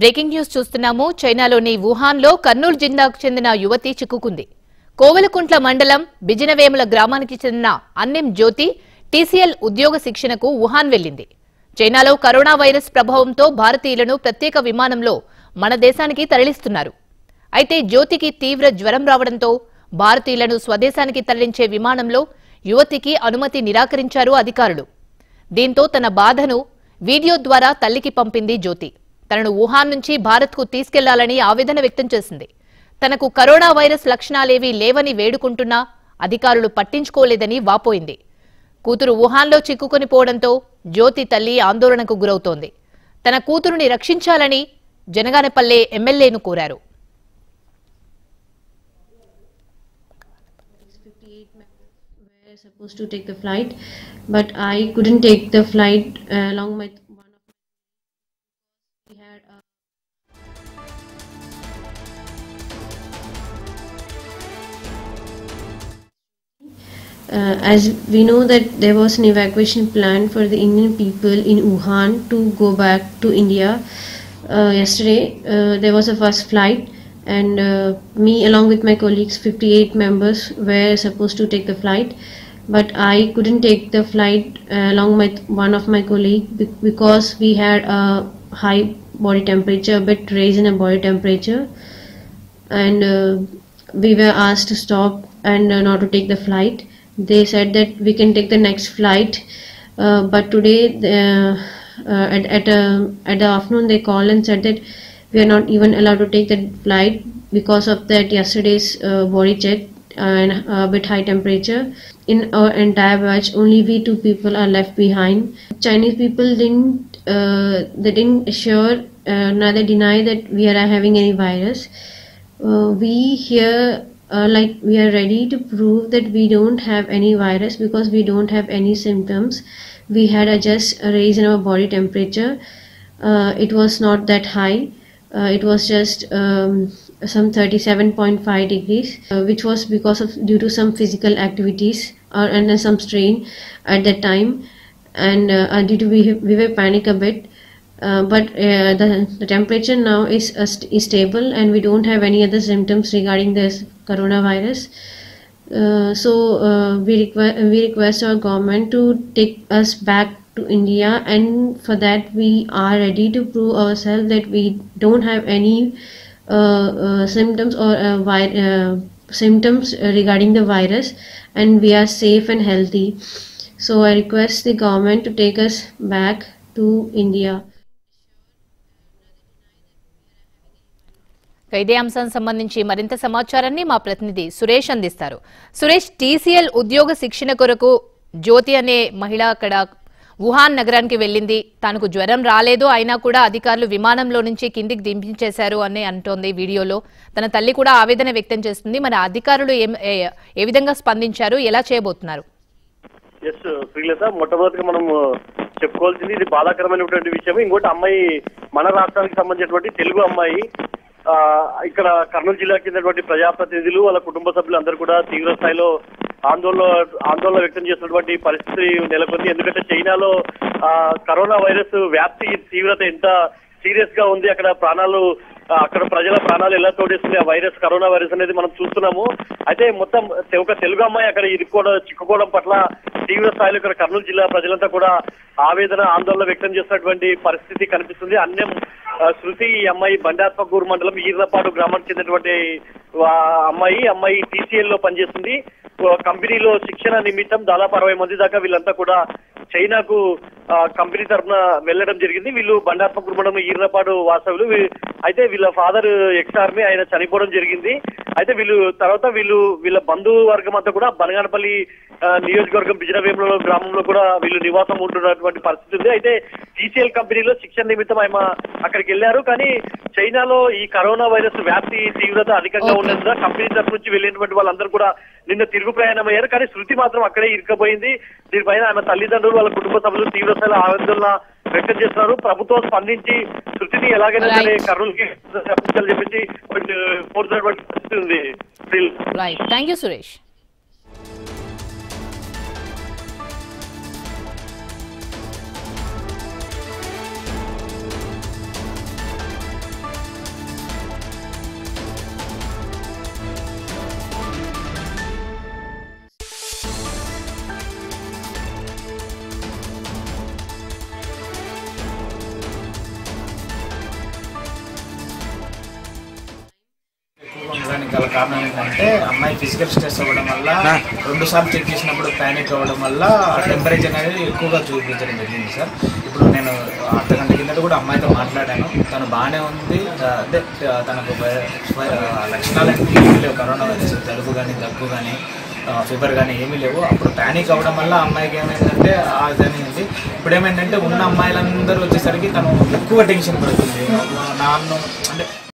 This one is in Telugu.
బ్రేకింగ్ న్యూస్ చూస్తున్నాము. చైనాలోని వుహాన్లో కర్నూలు జిల్లాకు చెందిన యువతి చిక్కుకుంది. కోవలకుంట్ల మండలం బిజినవేముల గ్రామానికి చెందిన అన్నెం జ్యోతి టీసీఎల్ ఉద్యోగ శిక్షణకు వుహాన్ వెళ్లింది. చైనాలో కరోనా వైరస్ ప్రభావంతో భారతీయులను ప్రత్యేక విమానంలో మన దేశానికి తరలిస్తున్నారు. అయితే జ్యోతికి తీవ్ర జ్వరం రావడంతో భారతీయులను స్వదేశానికి తరలించే విమానంలో యువతికి అనుమతి నిరాకరించారు అధికారులు. దీంతో తన బాధను వీడియో ద్వారా తల్లికి పంపింది జ్యోతి. తనను వుహాన్ నుంచి భారత్కు తీసుకెళ్లాలని ఆవేదన వ్యక్తం చేసింది. తనకు కరోనా వైరస్ లక్షణాలేవీ లేవని వేడుకుంటున్నా అధికారులు పట్టించుకోలేదని వాపోయింది. కూతురు వుహాన్లో చిక్కుకొని పోవడంతో జ్యోతి తల్లి ఆందోళనకు గురవుతోంది. తన కూతురుని రక్షించాలని జనగానపల్లె ఎమ్మెల్యేను కోరారు. Supposed to take the flight, but I couldn't take the flight along my we had as we know that there was an evacuation plan for the Indian people in Wuhan to go back to India. Yesterday there was a first flight, and me along with my colleagues 58 members were supposed to take the flight, but I couldn't take the flight along with one of my colleague because we had a high body temperature, a bit raise in a body temperature, and we were asked to stop and not to take the flight. They said that we can take the next flight, but today at the afternoon they called and said that we are not even allowed to take the flight because of that yesterday's body check and a bit high temperature. In our entire batch, only we two people are left behind. Chinese people didn't assure, neither deny that we are having any virus. We here we are ready to prove that we don't have any virus because we don't have any symptoms. We had just a raise in our body temperature. It was not that high. It was just some 37.5 degrees, which was because of due to some physical activities or under some strain at that time, and due to we were panic a bit, but the temperature now is stable and we don't have any other symptoms regarding this coronavirus. So we request our government to take us back to India, and for that we are ready to prove ourselves that we don't have any symptoms or symptoms regarding the virus, and we are safe and healthy. So I request the government to take us back to India. ఇదే అంశానికి సంబంధించి మరింత సమాచారాన్ని మా ప్రతినిధి సురేష్ అందిస్తారు. సురేష్, టీసీఎల్ ఉద్యోగ శిక్షణ కొరకు జ్యోతి అనే మహిళ అక్కడ వుహాన్ నగరానికి వెళ్లింది. తనకు జ్వరం రాలేదు, అయినా కూడా అధికారులు విమానంలో నుంచి కిందికి దింపించేశారు అని అంటోంది వీడియోలో. తన తల్లి కూడా ఆవేదన వ్యక్తం చేస్తుంది. మన అధికారులు ఏ విధంగా స్పందించారు, ఎలా చేయబోతున్నారు? మొట్టమొదటిగా మనం చెప్పుకోవాల్సింది ఇది బాధాకరమైనటువంటి విషయం. ఇంకోటి, అమ్మాయి మన రాష్ట్రానికి సంబంధించినటువంటి తెలుగు అమ్మాయి. ఇక్కడ కర్నూలు జిల్లా కిందటువంటి ప్రజాప్రతినిధులు వాళ్ళ కుటుంబ సభ్యులు అందరూ కూడా తీవ్ర స్థాయిలో ఆందోళన వ్యక్తం చేసినటువంటి పరిస్థితి నెలకొంది. ఎందుకంటే చైనాలో కరోనా వైరస్ వ్యాప్తి తీవ్రత ఎంత సీరియస్ గా ఉంది, అక్కడ ప్రజల ప్రాణాలు ఎలా తోడేస్తుంది ఆ వైరస్, కరోనా వైరస్ అనేది మనం చూస్తున్నాము. అయితే మొత్తం ఒక తెలుగు అమ్మాయి అక్కడ చిక్కుకోవడం పట్ల తీవ్ర స్థాయిలో ఇక్కడ కర్నూలు జిల్లా ప్రజలంతా కూడా ఆవేదన ఆందోళన వ్యక్తం చేసినటువంటి పరిస్థితి కనిపిస్తుంది. అన్యం శృతి ఈ అమ్మాయి బండాత్మకూరు మండలం ఈర్లపాడు గ్రామానికి చెందినటువంటి అమ్మాయి టీసీఎల్ లో పనిచేస్తుంది. కంపెనీలో శిక్షణ నిమిత్తం దాదాపు 60 మంది దాకా వీళ్ళంతా కూడా చైనాకు కంపెనీ తరఫున వెళ్లడం జరిగింది. వీళ్ళు బండాత్మకూరు మండలం ఈర్లపాడు వాసవులు. అయితే వీళ్ళ ఫాదర్ ఎక్స్ ఆర్మీ, ఆయన చనిపోవడం జరిగింది. అయితే వీళ్ళ బంధువు వర్గం అంతా కూడా బనగానపల్లి నియోజకవర్గం బిజినవేముల గ్రామంలో కూడా వీళ్ళు నివాసం ఉంటున్నటువంటి పరిస్థితి ఉంది. అయితే టీసీఎల్ కంపెనీలో శిక్షణ నిమిత్తం ఆయన అక్కడికి వెళ్లారు. కానీ చైనాలో ఈ కరోనా వైరస్ వ్యాప్తి తీవ్రత అధికంగా ఉన్నందున కంపెనీ తరఫు నుంచి వెళ్ళినటువంటి వాళ్ళందరూ కూడా నిన్న తిరుగు ప్రయాణం అయ్యారు. కానీ శృతి మాత్రం అక్కడే ఇరుకపోయింది. దీనిపైన ఆమె తల్లిదండ్రులు వాళ్ళ కుటుంబ సభ్యులు తీవ్ర స్థాయిలో ఆవేదన వ్యక్తం చేస్తున్నారు. ప్రభుత్వం స్పందించి శృతిని ఎలాగైనా సరే కర్నూలుకి రప్పించాలని చెప్పేసి కోరుతున్నటువంటి పరిస్థితి ఉంది. Thank you Suresh. కారణం ఏంటంటే అమ్మాయి ఫిజికల్ స్ట్రెస్ అవ్వడం వల్ల 2 సార్లు చెక్ చేసినప్పుడు ప్యానిక్ అవ్వడం వల్ల టెంపరేచర్ అనేది ఎక్కువగా చూపించడం జరిగింది సార్. ఇప్పుడు నేను అర్ధగంట కిందట కూడా అమ్మాయితో మాట్లాడాను, తను బాగానే ఉంది. అంటే తనకు లక్షణాలు ఏమీ లేవు, కరోనా వైరస్ జలుబు కానీ దగ్గు కానీ ఫీవర్ కానీ ఏమీ లేవు. అప్పుడు ప్యానిక్ అవ్వడం వల్ల అమ్మాయికి ఏమైందంటే అదనేది ఇప్పుడు ఏమైందంటే ఉన్న అమ్మాయిలందరూ వచ్చేసరికి తను ఎక్కువ టెన్షన్ పడుతుంది. నాన్న అంటే